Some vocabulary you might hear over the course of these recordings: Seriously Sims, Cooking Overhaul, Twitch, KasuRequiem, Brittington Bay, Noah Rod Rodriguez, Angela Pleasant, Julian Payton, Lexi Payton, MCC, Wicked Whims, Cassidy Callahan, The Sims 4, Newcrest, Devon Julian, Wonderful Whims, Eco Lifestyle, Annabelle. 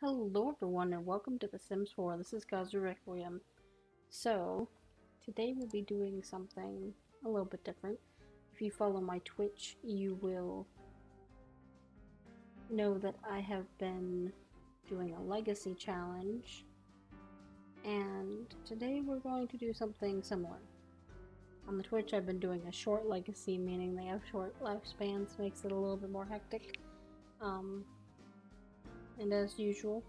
Hello everyone and welcome to The Sims 4. This is KasuRequiem. So, today we'll be doing something a little bit different. If you follow my Twitch, you will know that I have been doing a legacy challenge. And today we're going to do something similar. On the Twitch I've been doing a short legacy, meaning they have short lifespans, makes it a little bit more hectic. And as usual,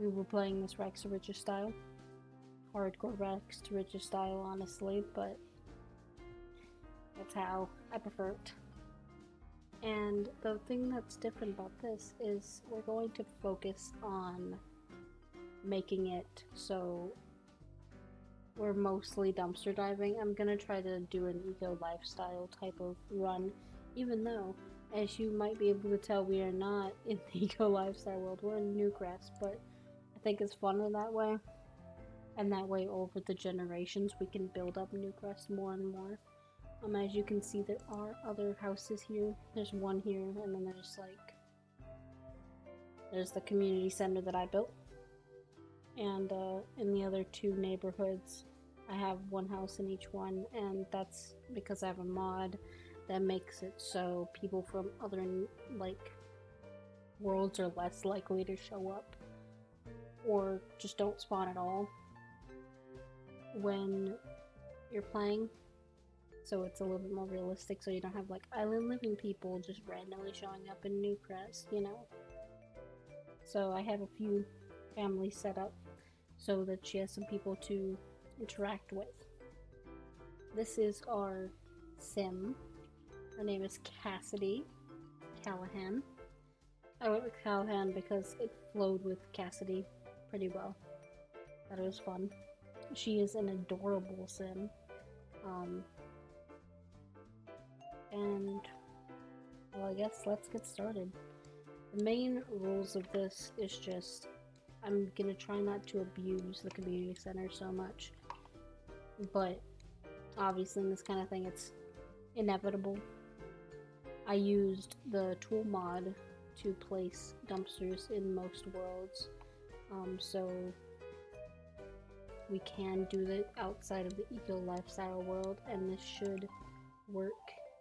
we were playing this rags to riches style. Hardcore rags to riches style, honestly, but that's how I prefer it. And the thing that's different about this is we're going to focus on making it so we're mostly dumpster diving. I'm gonna try to do an eco lifestyle type of run, even though, as you might be able to tell, we are not in the Eco Lifestyle world, we're in Newcrest, but I think it's funner that way. And that way, over the generations, we can build up Newcrest more and more. As you can see, there are other houses here. There's one here, and then there's the community center that I built. And in the other two neighborhoods, I have one house in each one, and that's because I have a mod that makes it so people from other, worlds are less likely to show up or just don't spawn at all when you're playing. So it's a little bit more realistic, so you don't have, island living people just randomly showing up in Newcrest, you know? So I have a few families set up so that she has some people to interact with. This is our sim. Her name is Cassidy Callahan. I went with Callahan because it flowed with Cassidy pretty well. That was fun. She is an adorable sim. And, well, I guess let's get started. The main rules of this is just, I'm gonna try not to abuse the community center so much. But, obviously in this kind of thing, it's inevitable. I used the tool mod to place dumpsters in most worlds, so we can do that outside of the Eco Lifestyle world, and this should work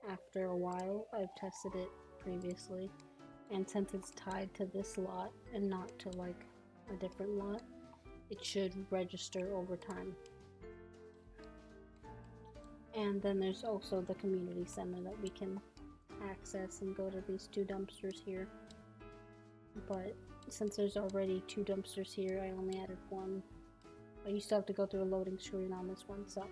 after a while. I've tested it previously, and since it's tied to this lot and not to a different lot, it should register over time. And then there's also the community center that we can access and go to these two dumpsters here, but since there's already two dumpsters here, I only added one. But you still have to go through a loading screen on this one, so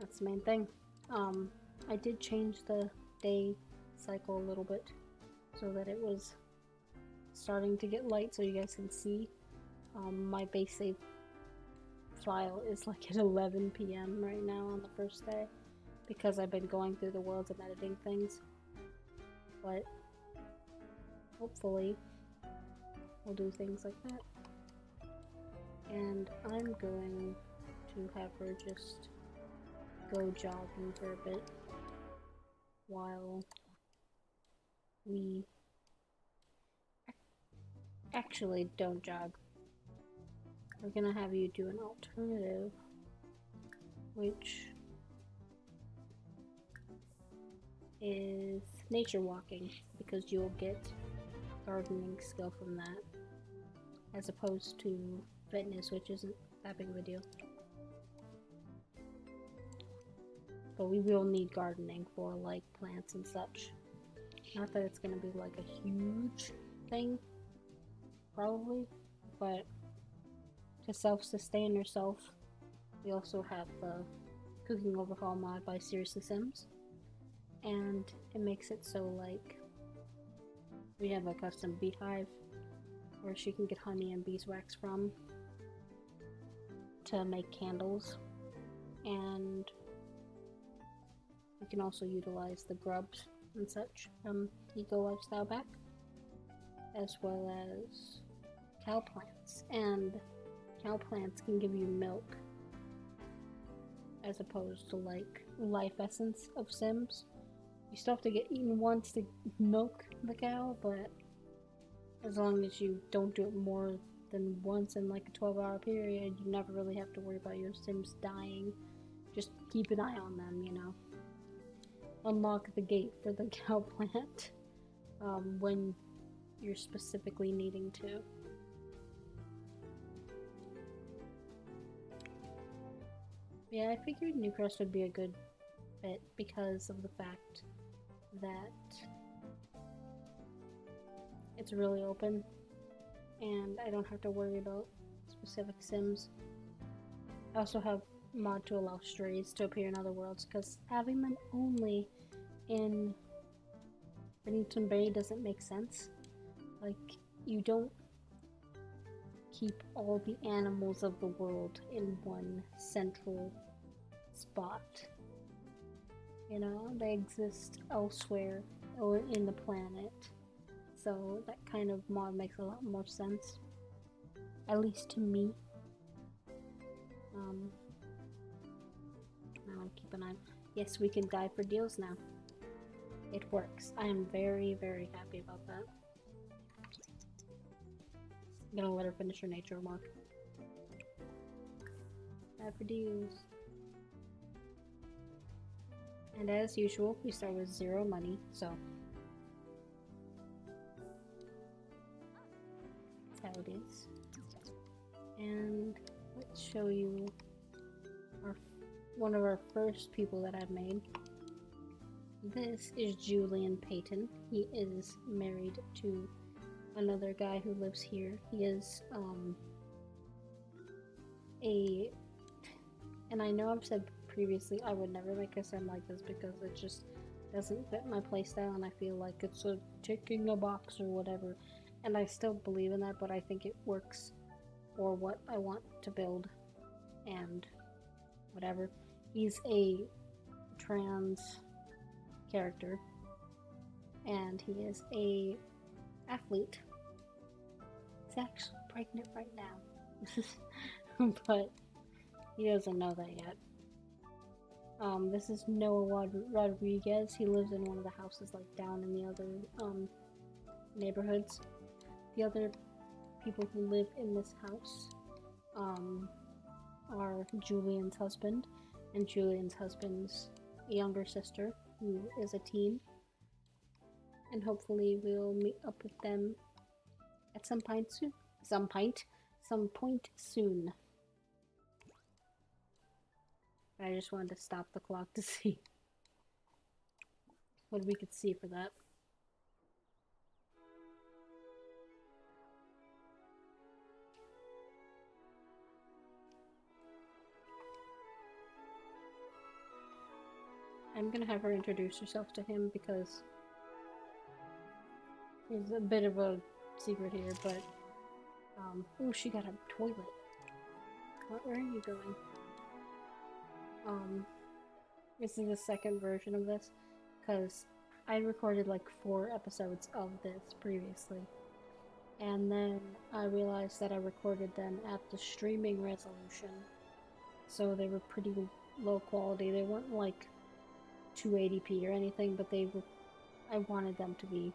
that's the main thing. I did change the day cycle a little bit so that it was starting to get light so you guys can see. My base save file is at 11 PM right now on the first day, because I've been going through the worlds and editing things, but hopefully we'll do things like that. And I'm going to have her just go jogging for a bit while we actually don't jog. We're gonna have you do an alternative, which is nature walking, because you'll get gardening skill from that, as opposed to fitness, which isn't that big of a deal. But we will need gardening for plants and such. Not that it's gonna be a huge thing, probably, but to self-sustain yourself. We also have the Cooking Overhaul mod by Seriously Sims, and it makes it so we have a custom beehive where she can get honey and beeswax from to make candles, and we can also utilize the grubs and such from Eco Lifestyle back, as well as cow plants, and cow plants can give you milk as opposed to life essence of Sims. You still have to get eaten once to milk the cow, but as long as you don't do it more than once in like a 12-hour period, you never really have to worry about your Sims dying. Just keep an eye on them, you know. Unlock the gate for the cow plant when you're specifically needing to. Yeah, I figured Newcrest would be a good fit because of the fact that it's really open and I don't have to worry about specific Sims. I also have mod to allow strays to appear in other worlds, because having them only in Brittington Bay doesn't make sense. Like, you don't keep all the animals of the world in one central spot. You know, they exist elsewhere or in the planet. So that kind of mod makes a lot more sense, at least to me. Now keep an eye. Yes, we can dive for deals now. It works. I am very, very happy about that. I'm gonna let her finish her nature remark. Dive for deals. And as usual, we start with zero money, so. How it is. And let's show you our, one of our first people that I've made. This is Julian Payton. He is married to another guy who lives here. He is and I know I've said previously I would never make a sim like this because it just doesn't fit my playstyle and I feel like it's a ticking a box or whatever. And I still believe in that, but I think it works for what I want to build and whatever. He's a trans character and he is a athlete. He's actually pregnant right now, but he doesn't know that yet. This is Noah Rod Rodriguez. He lives in one of the houses like down in the other neighborhoods. The other people who live in this house are Julian's husband and Julian's husband's younger sister, who is a teen, and hopefully we'll meet up with them at some point soon. Some point soon. I just wanted to stop the clock to see what we could see for that. I'm gonna have her introduce herself to him because there's a bit of a secret here, but oh, she got a toilet. What, where are you going? This is the second version of this because I recorded like 4 episodes of this previously, and then I realized that I recorded them at the streaming resolution, so they were pretty low quality. They weren't like 280p or anything, but they were, I wanted them to be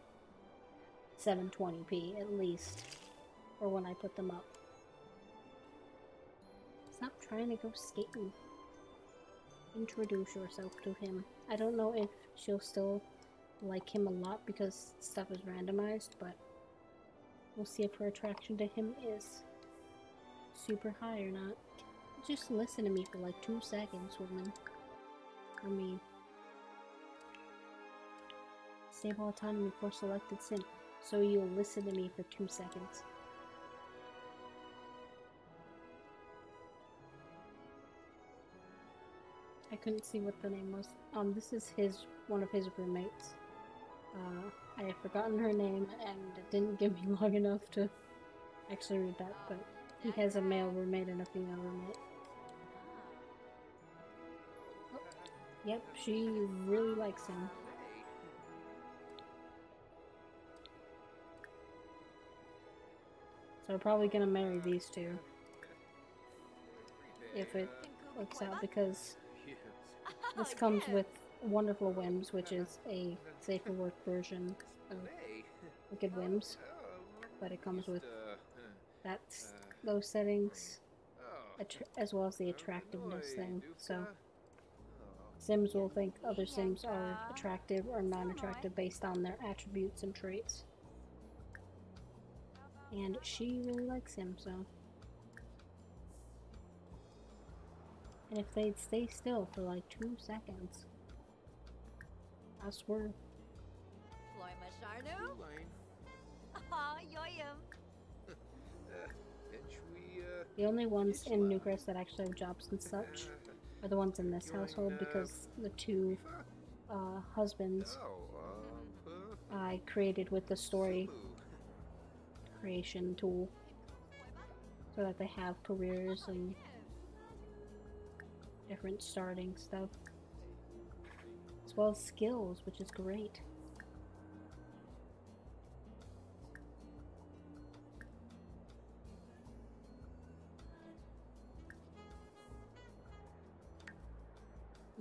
720p at least for when I put them up. Stop trying to go skating. Introduce yourself to him. I don't know if she'll still like him a lot because stuff is randomized, but we'll see if her attraction to him is super high or not. Just listen to me for like 2 seconds, woman. I mean, save all autonomy for selected sim, so you'll listen to me for 2 seconds. I couldn't see what the name was. This is his, one of his roommates. I have forgotten her name and it didn't give me long enough to actually read that, but he has a male roommate and a female roommate. Oh, yep, she really likes him. So I'm probably gonna marry these two if it works out, because this comes with Wonderful Whims, which is a safer work version of Wicked Whims. but it comes with those settings as well as the attractiveness thing. So Sims will think other Sims are attractive or non-attractive based on their attributes and traits. And she really likes him, so. And if they'd stay still for like 2 seconds, I swear. The only ones in Newcrest that actually have jobs and such are the ones in this household, because the two husbands I created with the story creation tool so that they have careers and different starting stuff, as well as skills, which is great.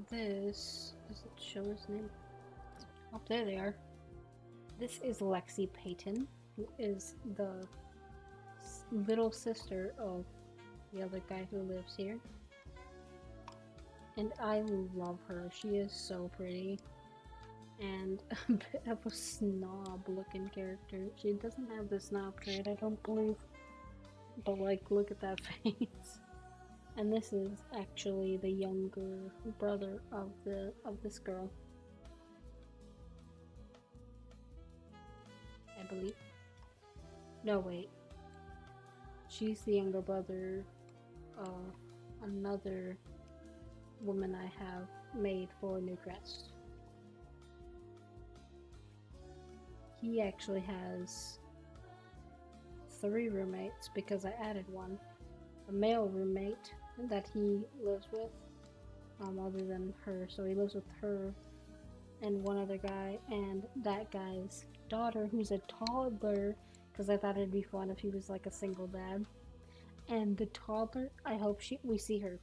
This does it show his name? Oh, there they are. This is Lexi Payton, who is the little sister of the other guy who lives here. And I love her. She is so pretty. And a bit of a snob looking character. She doesn't have the snob trait, I don't believe. But like, look at that face. And this is actually the younger brother of this girl, I believe. No, wait. She's the younger brother of another woman I have made for Newcrest. He actually has 3 roommates because I added one. A male roommate that he lives with, other than her, so he lives with her and one other guy and that guy's daughter, who's a toddler, because I thought it'd be fun if he was like a single dad. And the toddler, I hope we see her,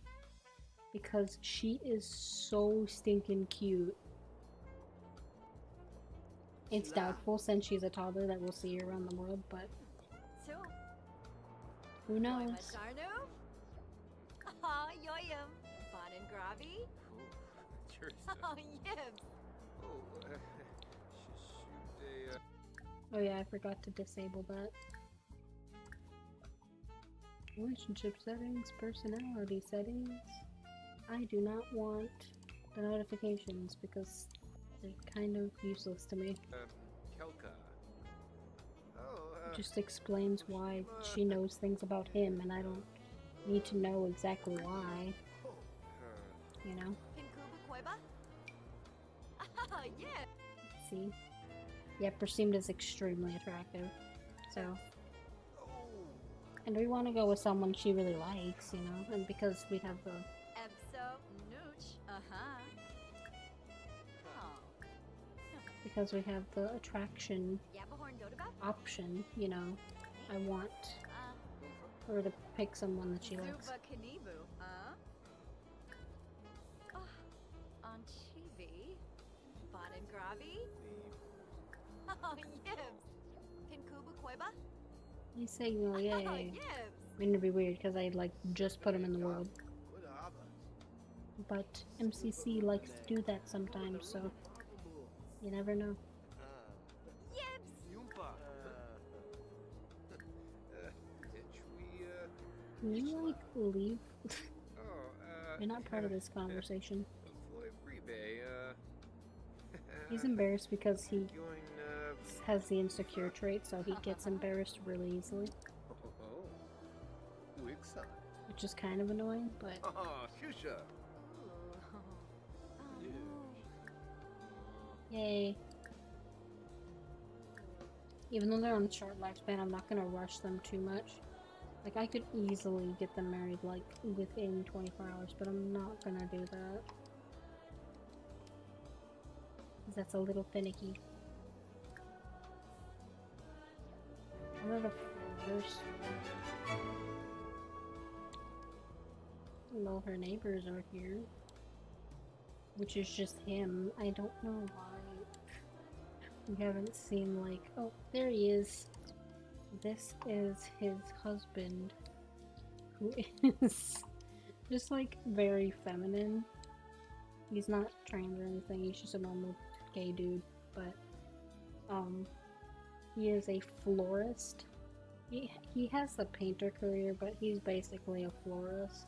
because she is so stinking cute. It's doubtful since she's a toddler that we'll see her around the world, but who knows? Oh yeah, I forgot to disable that. Relationship settings, personality settings. I do not want the notifications because they're kind of useless to me. It just explains why she knows things about him and I don't need to know exactly why. You know? See? Yeah, perceived as extremely attractive. So. And we want to go with someone she really likes, you know? And because we have the. Because we have the attraction option, you know, I want her to pick someone that she likes. They say no, yeah. I mean, it'd be weird because I like just put him in the world, but MCC likes to do that sometimes, so you never know. Can you, like, leave? You're not part of this conversation. He's embarrassed because he has the insecure trait, so he gets embarrassed really easily. Which is kind of annoying, but... Yay. Even though they're on a short lifespan, I'm not gonna rush them too much. Like, I could easily get them married, like, within 24 hours, but I'm not gonna do that. Because that's a little finicky. I'm not a first. Well, her neighbors are here. Which is just him. I don't know why. We haven't seen, like, oh, there he is. This is his husband, who is just like very feminine. He's not trans or anything, he's just a normal gay dude, but he is a florist. He has a painter career, but he's basically a florist.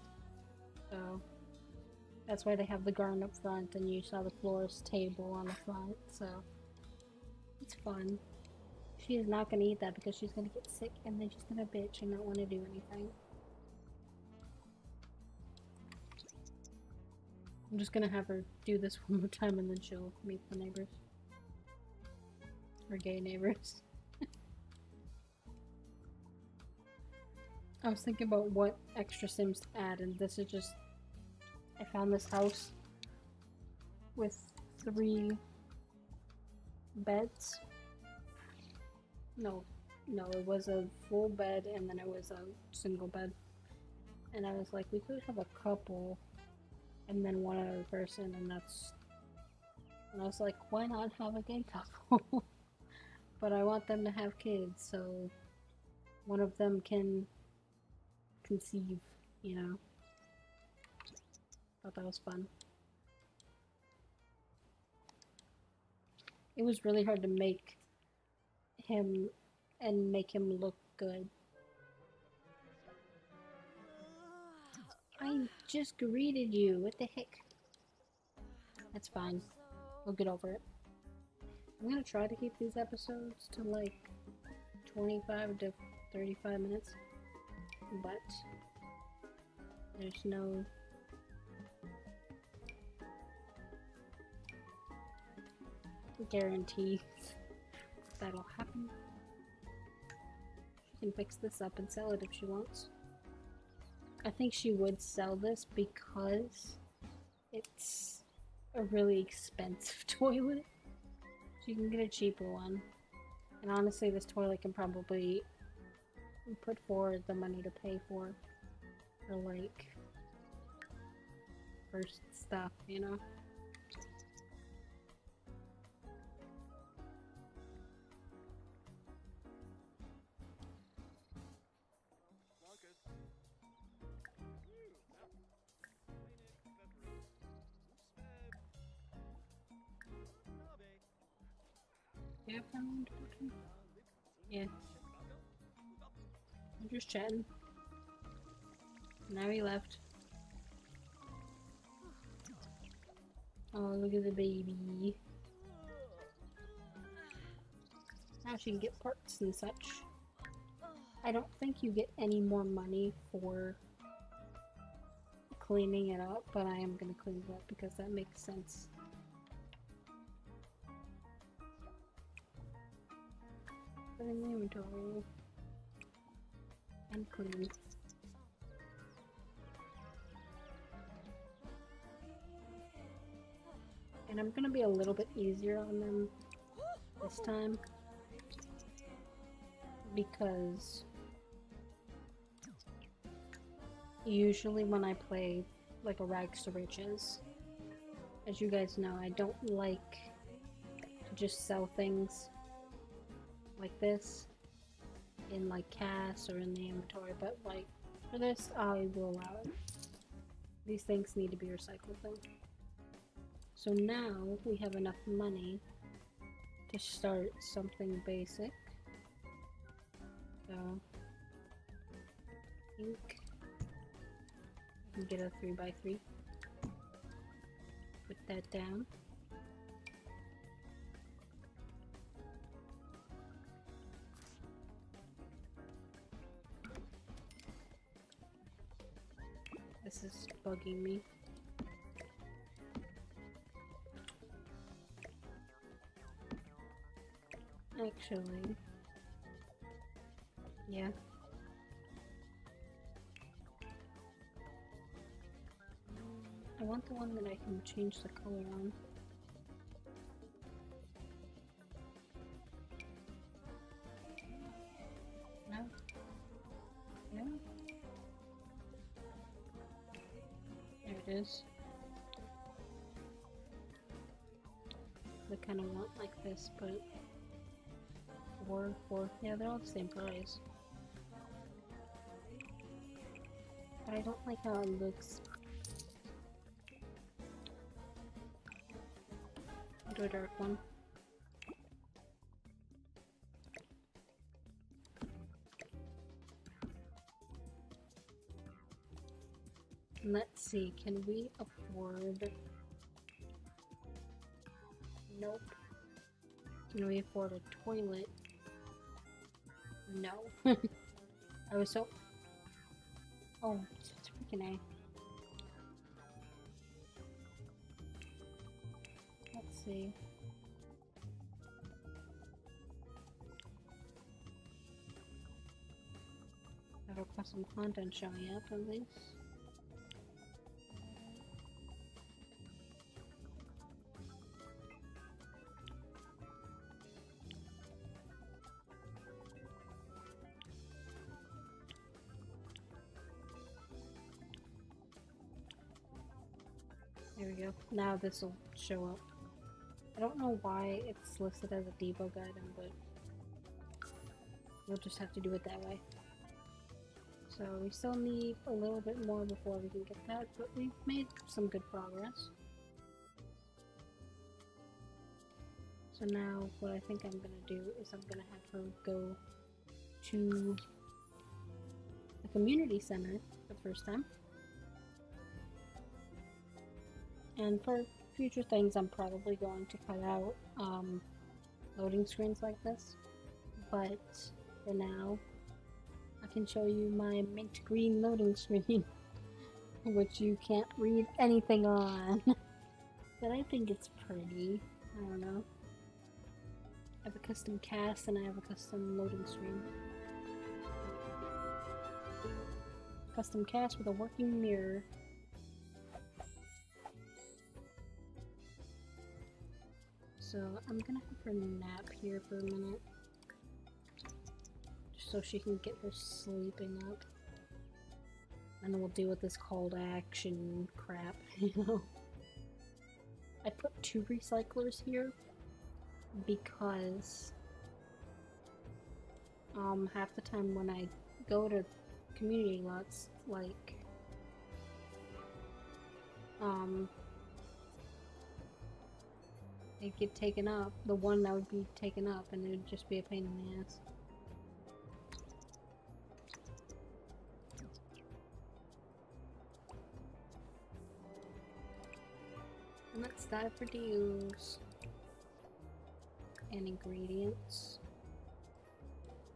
So that's why they have the garden up front and you saw the florist table on the front, so it's fun. She is not gonna eat that because she's gonna get sick and then she's gonna bitch and not want to do anything. I'm just gonna have her do this one more time and then she'll meet the neighbors. Or gay neighbors. I was thinking about what extra sims to add, and this is just... I found this house with 3 beds. No, it was a full bed and then it was a single bed. And I was like, we could have a couple and then one other person, and that's... And I was like, why not have a gay couple? But I want them to have kids, so one of them can conceive, you know? Thought that was fun. It was really hard to make him and make him look good. I just greeted you, what the heck? That's fine. We'll get over it. I'm gonna try to keep these episodes to like 25 to 35 minutes, but there's no... guarantees that'll happen. She can fix this up and sell it if she wants. I think she would sell this because it's a really expensive toilet. You can get a cheaper one, and honestly this toilet can probably put forward the money to pay for like first stuff, you know? Yeah. I'm just chatting. Now he left. Oh, look at the baby. Now she can get parts and such. I don't think you get any more money for cleaning it up, but I am gonna clean it up because that makes sense. Put in the inventory and clean. And I'm gonna be a little bit easier on them this time because usually when I play like a rags to riches, as you guys know, I don't like to just sell things like this in like Cass or in the inventory, but like for this I will allow it. These things need to be recycled though. So now we have enough money to start something basic. So I think I can get a 3x3. Put that down. This is bugging me. Actually, yeah. I want the one that I can change the color on. I kind of want like this, but 4, 4. Yeah, they're all the same price. But I don't like how it looks. I'll do a dark one. Let's see, can we afford... Nope. Can we afford a toilet? No. I was so... Oh, it's freaking A. Let's see. That'll cost some content showing up at least. Now this will show up. I don't know why it's listed as a debug item, but we'll just have to do it that way. So we still need a little bit more before we can get that, but we've made some good progress. So now what I think I'm gonna do is I'm gonna have her go to the community center the first time. And for future things, I'm probably going to cut out loading screens like this. But for now, I can show you my mint green loading screen, which you can't read anything on. But I think it's pretty. I don't know. I have a custom cast and I have a custom loading screen. Custom cast with a working mirror. So I'm gonna have her nap here for a minute, just so she can get her sleeping up, and then we'll deal with this call to action crap, you know. I put 2 recyclers here because half the time when I go to community lots, like it'd get taken up, the one that would be taken up, and it would just be a pain in the ass. And let's dive for deals and ingredients,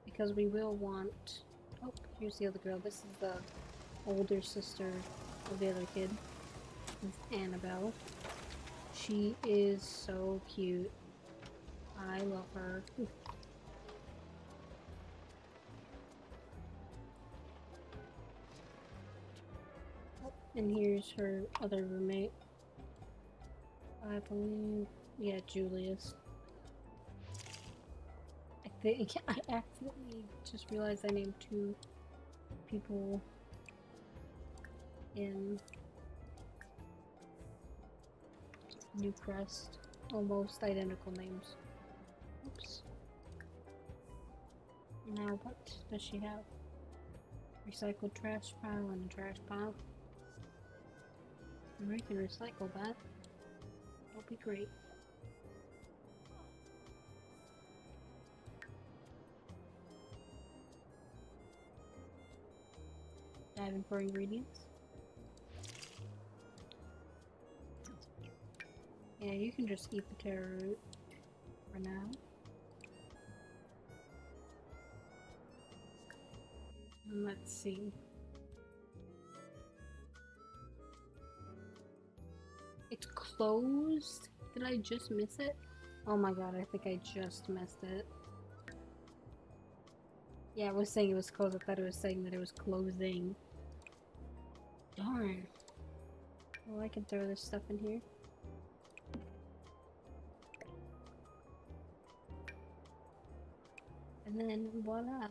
because we will want... Oh, here's the other girl. This is the older sister of the other kid. This is Annabelle. She is so cute. I love her. Ooh. And here's her other roommate. I believe... Yeah, Julius. I think I accidentally just realized I named 2 people in... Newcrest, almost identical names. Oops. Now what does she have? Recycled trash pile and a trash pile. And we can recycle that. That'll be great. Diving for ingredients. Yeah, you can just eat the taro root for now. And let's see. It's closed? Did I just miss it? Oh my god, I think I just missed it. Yeah, I was saying it was closed. I thought it was saying that it was closing. Darn. Well, I can throw this stuff in here. And then voila!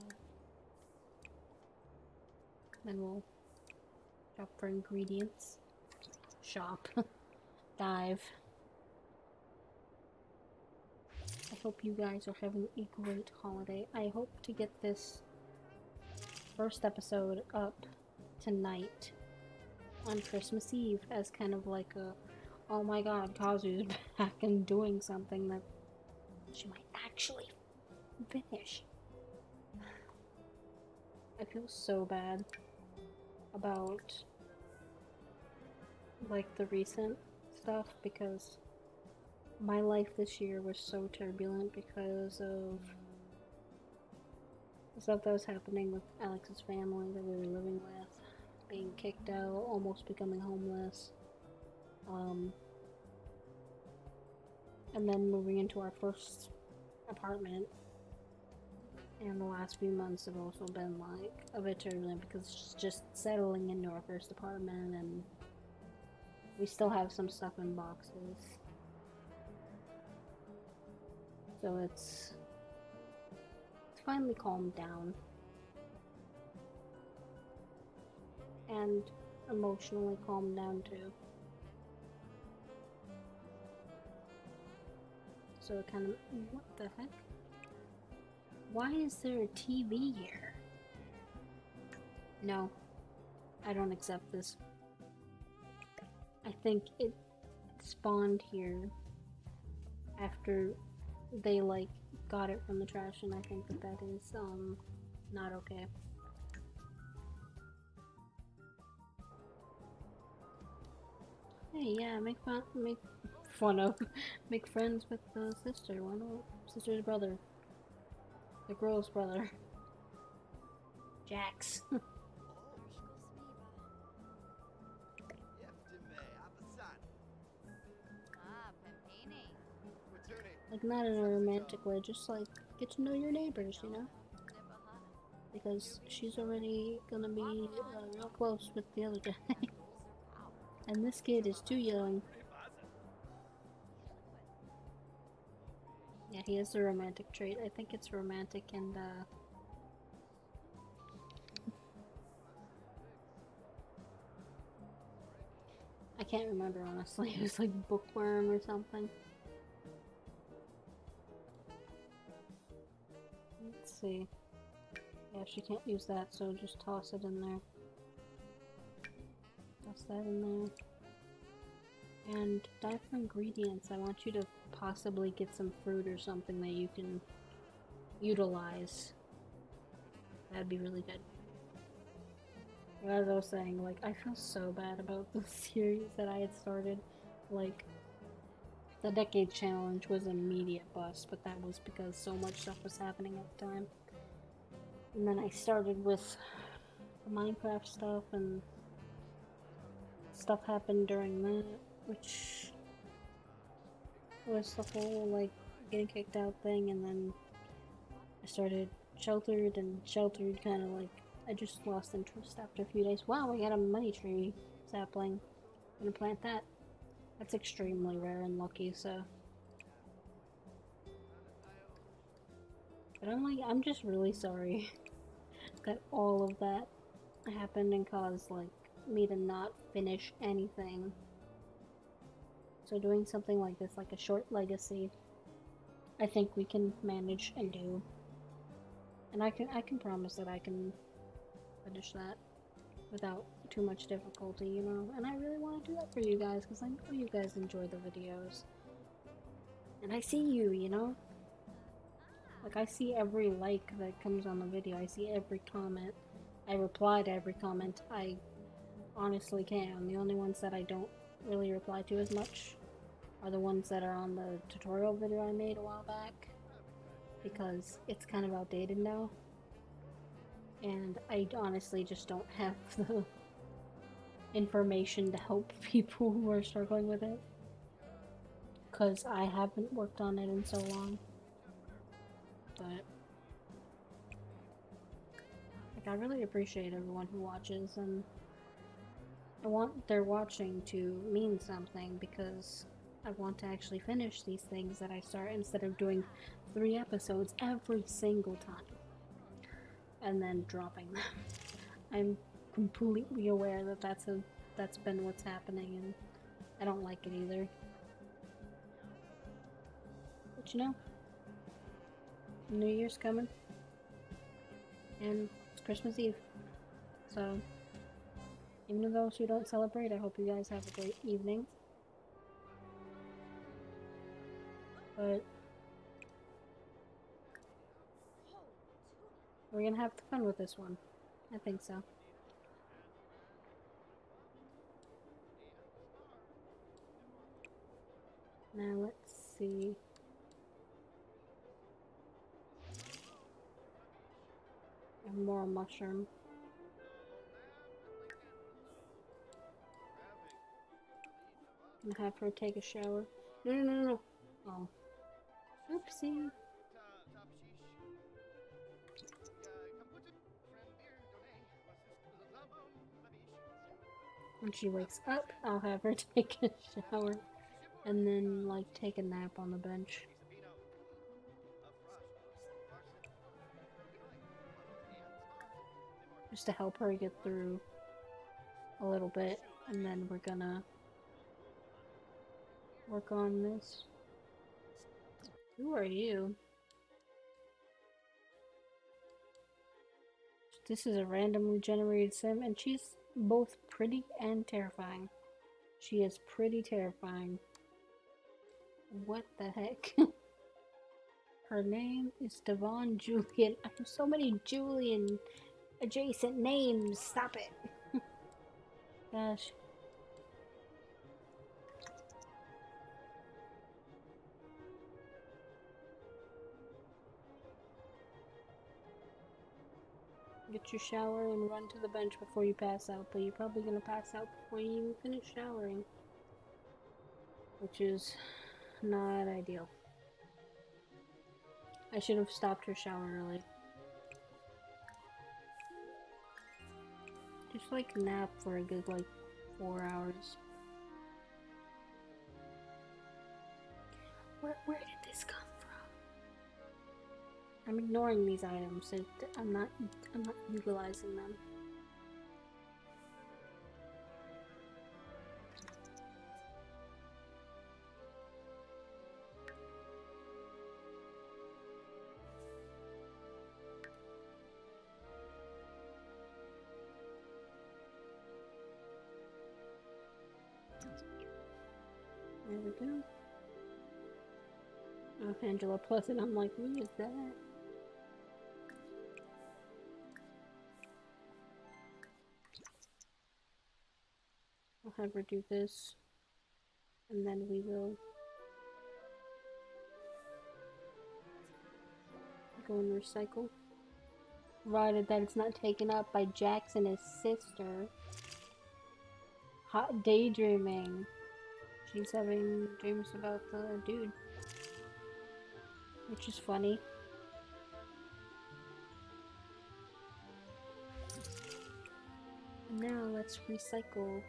Then we'll shop for ingredients. Shop. Dive. I hope you guys are having a great holiday. I hope to get this first episode up tonight on Christmas Eve as kind of like a, oh my god, Kazu's back and doing something that she might actually finish. I feel so bad about like the recent stuff because my life this year was so turbulent because of the stuff that was happening with Alex's family that we were living with, being kicked out, almost becoming homeless, and then moving into our first apartment. And the last few months have also been like a bit turbulent because she's just settling into our first apartment, and we still have some stuff in boxes. So it's finally calmed down. And emotionally calmed down too. So it kind of, what the heck? Why is there a TV here? No, I don't accept this. I think it spawned here after they like got it from the trash, and I think that that is not okay. Hey, yeah, make friends with the sister, sister's brother. The girl's brother. Jax. Like, not in a romantic way, just like, get to know your neighbors, you know? Because she's already gonna be real close with the other guy. And this kid is too young. Yeah, he has a romantic trait. I think it's romantic and, I can't remember, honestly. It was like bookworm or something. Let's see. Yeah, she can't use that, so just toss it in there. Toss that in there. And die for ingredients. I want you to possibly get some fruit or something that you can utilize. That'd be really good. As I was saying, like, I feel so bad about the series that I had started. Like, the Decade Challenge was an immediate bust, but that was because so much stuff was happening at the time. And then I started with the Minecraft stuff, and stuff happened during that, which was the whole like getting kicked out thing, and then I started sheltered, and sheltered kind of like I just lost interest after a few days. Wow, I got a money tree sapling. I'm gonna plant that. That's extremely rare and lucky, so. But I'm like, I'm just really sorry that all of that happened and caused like me to not finish anything. So doing something like this, like a short legacy, I think we can manage and do. And I can promise that I can finish that without too much difficulty, you know? And I really want to do that for you guys, because I know you guys enjoy the videos. And I see you, you know? Like, I see every like that comes on the video, I see every comment. I reply to every comment I honestly can. The only ones that I don't really reply to as much are the ones that are on the tutorial video I made a while back, because it's kind of outdated now, and I honestly just don't have the information to help people who are struggling with it, because I haven't worked on it in so long. But like, I really appreciate everyone who watches, and I want their watching to mean something, because I want to actually finish these things that I start instead of doing 3 episodes every single time and then dropping them. I'm completely aware that that's been what's happening, and I don't like it either. But you know, New Year's coming, and it's Christmas Eve, so even though you don't celebrate, I hope you guys have a great evening. But we're gonna have fun with this one. I think so. Now let's see. A moral mushroom. And have her take a shower. No, no, no, no. Oh. Oopsie. When she wakes up, I'll have her take a shower. And then, like, take a nap on the bench. Just to help her get through a little bit, and then we're gonna work on this. Who are you? This is a randomly generated sim, and she's both pretty and terrifying. She is pretty terrifying. What the heck? Her name is Devon Julian. I have so many Julian adjacent names. Stop it. Gosh. Get your shower and run to the bench before you pass out, but you're probably gonna pass out before you even finish showering, which is not ideal. I should have stopped her shower early. Just like nap for a good like 4 hours. Where did this come from? I'm ignoring these items. I'm not utilizing them. Angela Pleasant, I'm like, who is that? I'll have her do this, and then we will go and recycle. Provided that it's not taken up by Jax and his sister. Hot daydreaming. She's having dreams about the dude. Which is funny. And now let's recycle.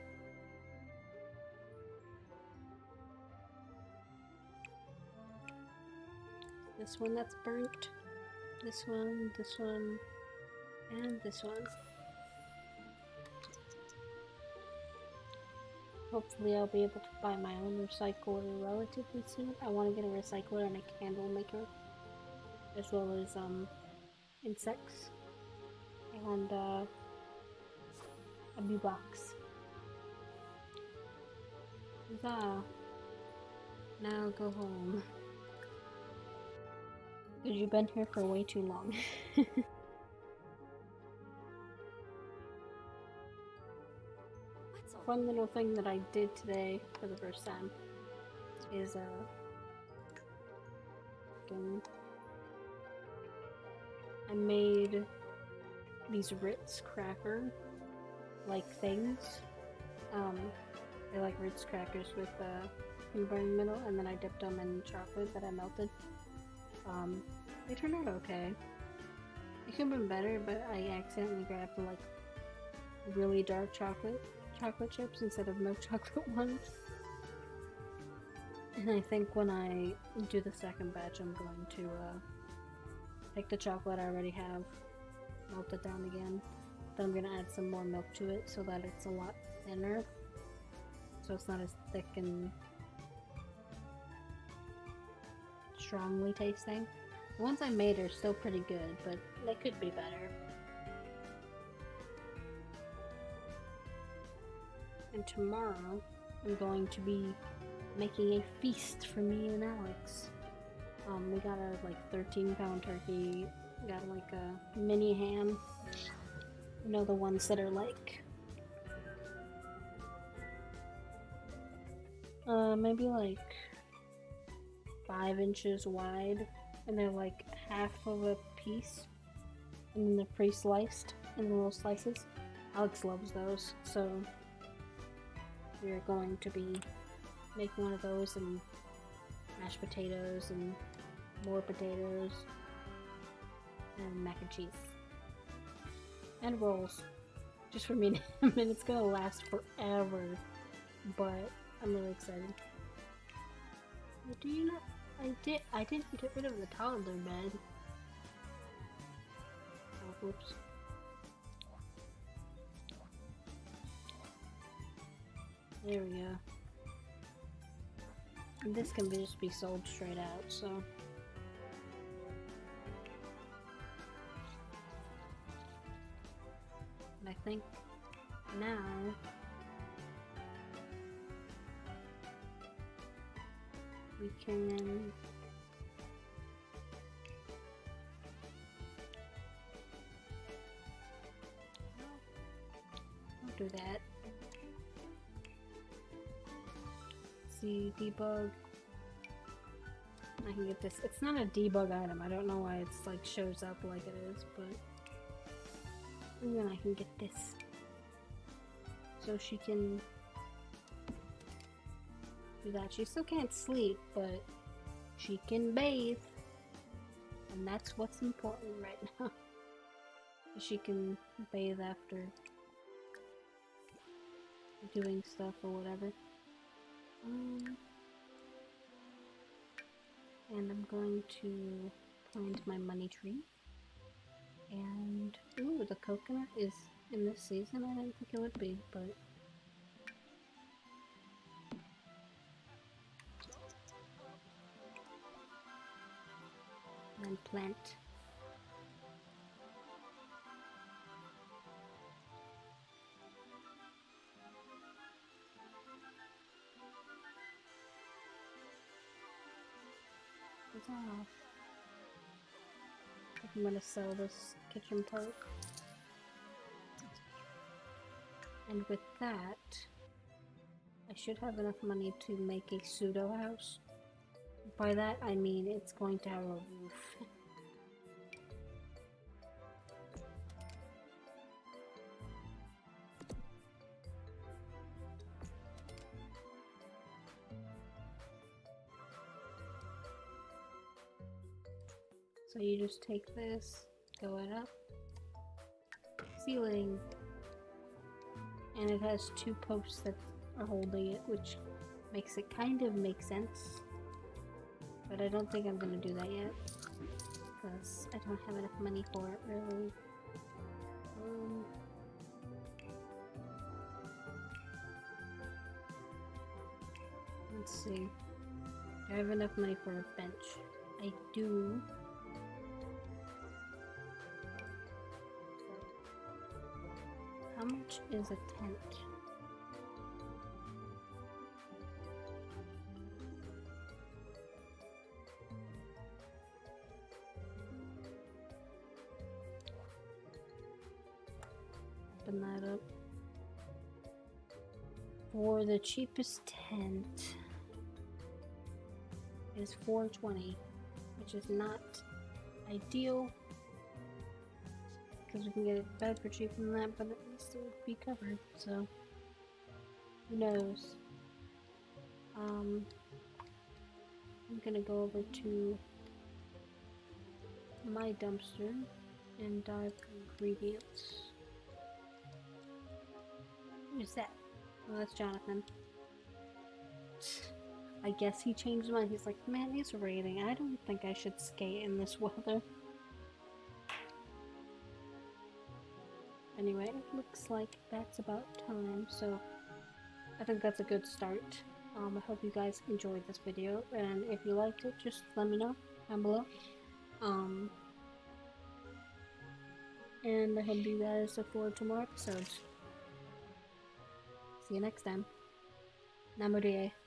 This one that's burnt. This one, and this one. Hopefully I'll be able to buy my own recycler relatively soon. I want to get a recycler and a candle maker, as well as insects and a bee box. Huzzah! Now go home. Because you've been here for way too long. One little thing that I did today for the first time is I made these Ritz cracker like things. They're like Ritz crackers with cream bar in the middle, and then I dipped them in chocolate that I melted. They turned out okay. It could have been better, but I accidentally grabbed like really dark chocolate chips instead of milk chocolate ones. And I think when I do the second batch, I'm going to take the chocolate I already have, melt it down again, then I'm going to add some more milk to it so that it's a lot thinner, so it's not as thick and strongly tasting. The ones I made are still pretty good, but they could be better. And tomorrow, I'm going to be making a feast for me and Alex. We got a like 13-pound turkey, got like a mini ham. You know, the ones that are like maybe like 5 inches wide, and they're like half of a piece, and then they're pre-sliced in little slices. Alex loves those, so we're going to be making one of those, and mashed potatoes, and more potatoes, and mac and cheese, and rolls, just for me and him, and it's gonna last forever, but I'm really excited. Do you know, I didn't get rid of the toddler bed. Oh, whoops. There we go. And this can just be sold straight out, so. And I think now we can do that. Debug. I can get this. It's not a debug item. I don't know why it's like shows up like it is, but and then I can get this, so she can do that. She still can't sleep, but she can bathe, and that's what's important right now. She can bathe after doing stuff or whatever. And I'm going to find my money tree, and ooh, the coconut is in this season. I didn't think it would be, but and plant. Off. I'm gonna sell this kitchen part. And with that, I should have enough money to make a pseudo house. By that, I mean it's going to have a roof. So you just take this, go it up, ceiling, and it has two posts that are holding it, which makes it kind of make sense, but I don't think I'm going to do that yet, because I don't have enough money for it, really. Let's see, do I have enough money for a bench? I do. How much is a tent? Open that up. For the cheapest tent is $4.20, which is not ideal, because we can get it bed for cheaper than that, but at least it would be covered, so who knows. I'm gonna go over to my dumpster and dive ingredients. Who's that? Oh, that's Jonathan. I guess he changed his mind. He's like, man, it's raining. I don't think I should skate in this weather. Anyway, it looks like that's about time, so I think that's a good start. I hope you guys enjoyed this video, and if you liked it, just let me know down below. And I hope you guys look forward to more episodes. See you next time. Namuriye.